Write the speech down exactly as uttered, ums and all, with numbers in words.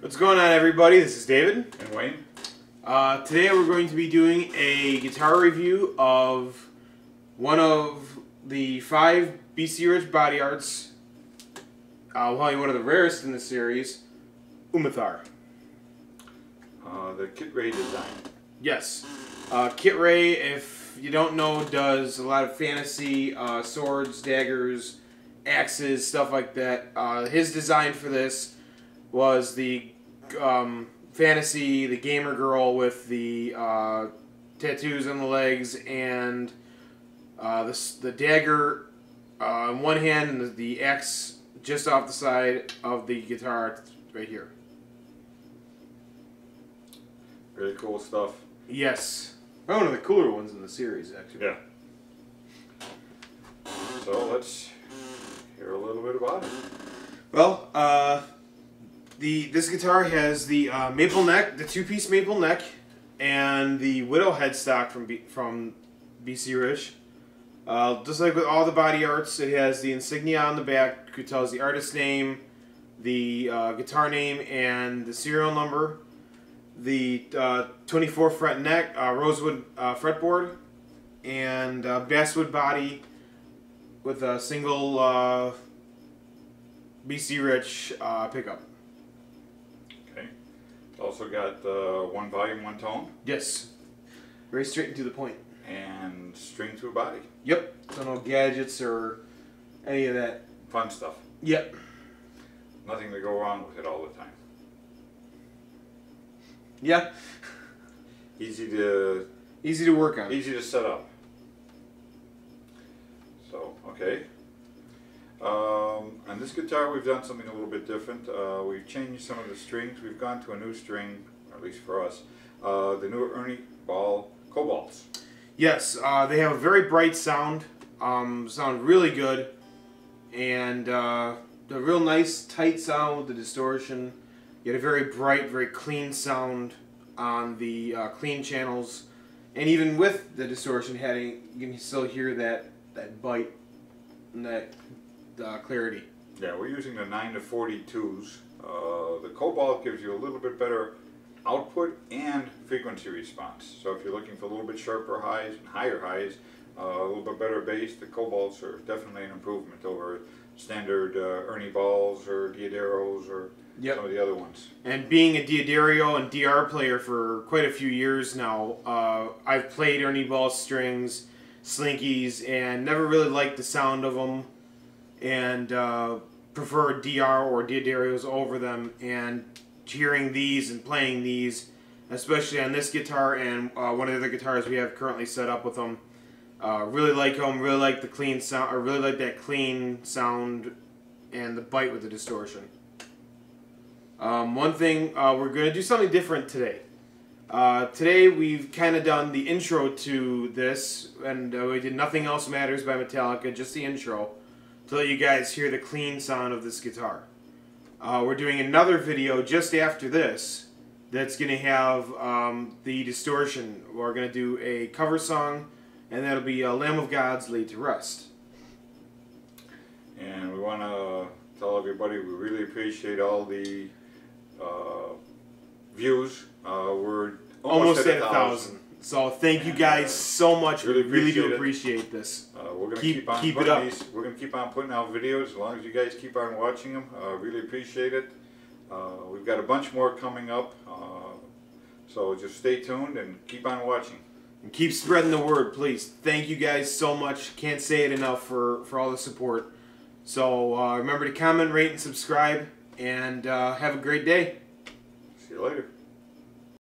What's going on, everybody? This is David and Wayne. Uh, today we're going to be doing a guitar review of one of the five B C Rich body arts, uh, probably one of the rarest in the series, Umethar. Uh, the Kit Rae design. Yes. Uh, Kit Rae, if you don't know, does a lot of fantasy, uh, swords, daggers, axes, stuff like that. Uh, his design for this was the Um, fantasy, the gamer girl with the uh, tattoos on the legs and uh, the, the dagger uh, on one hand and the, the axe just off the side of the guitar right here. Really cool stuff. Yes. One of the cooler ones in the series, actually. Yeah. So let's hear a little bit about it. Well, uh... The, this guitar has the uh, maple neck, the two-piece maple neck, and the widow headstock from B, from B C Rich. Uh, just like with all the body arts, it has the insignia on the back, which tells the artist's name, the uh, guitar name, and the serial number. The uh, twenty-four fret neck, uh, rosewood uh, fretboard, and uh, basswood body with a single uh, B C Rich uh, pickup. Also got uh, one volume, one tone. Yes. Very straight and to the point. And string to a body. Yep. So no gadgets or any of that fun stuff. Yep. Nothing to go wrong with it all the time. Yeah. Easy to... Easy to work on. Easy to set up. So, okay. Um, on this guitar we've done something a little bit different. Uh, we've changed some of the strings. We've gone to a new string, or at least for us, uh, the new Ernie Ball Cobalts. Yes, uh, they have a very bright sound, um, sound really good, and uh, a real nice tight sound with the distortion. You get a very bright, very clean sound on the uh, clean channels, and even with the distortion heading, you can still hear that, that bite and that Uh, clarity. Yeah, we're using the nine to forty-twos. Uh, the Cobalt gives you a little bit better output and frequency response. So if you're looking for a little bit sharper highs and higher highs, uh, a little bit better bass, the Cobalts are definitely an improvement over standard uh, Ernie Balls or D'Addarios or yep. some of the other ones. And being a D'Addario and D R player for quite a few years now, uh, I've played Ernie Ball strings, Slinkies, and never really liked the sound of them. And uh, prefer D R or D'Addarios over them, and hearing these and playing these, especially on this guitar and uh, one of the other guitars we have currently set up with them, uh, really like them. Really like the clean sound. I really like that clean sound and the bite with the distortion. Um, one thing uh, we're going to do something different today. Uh, today we've kind of done the intro to this, and uh, we did Nothing Else Matters by Metallica, just the intro, to let you guys hear the clean sound of this guitar. Uh, we're doing another video just after this that's going to have um, the distortion. We're going to do a cover song, and that'll be uh, Lamb of God's Laid to Rest. And we want to tell everybody we really appreciate all the uh, views. Uh, we're almost, almost at a thousand. So thank you guys uh, so much. Really, really do appreciate it. this. Uh, we're gonna keep, keep on keep putting it up. These, we're gonna keep on putting out videos as long as you guys keep on watching them. Uh, really appreciate it. Uh, we've got a bunch more coming up, uh, so just stay tuned and keep on watching. And keep spreading the word, please. Thank you guys so much. Can't say it enough for for all the support. So uh, remember to comment, rate, and subscribe. And uh, have a great day. See you later.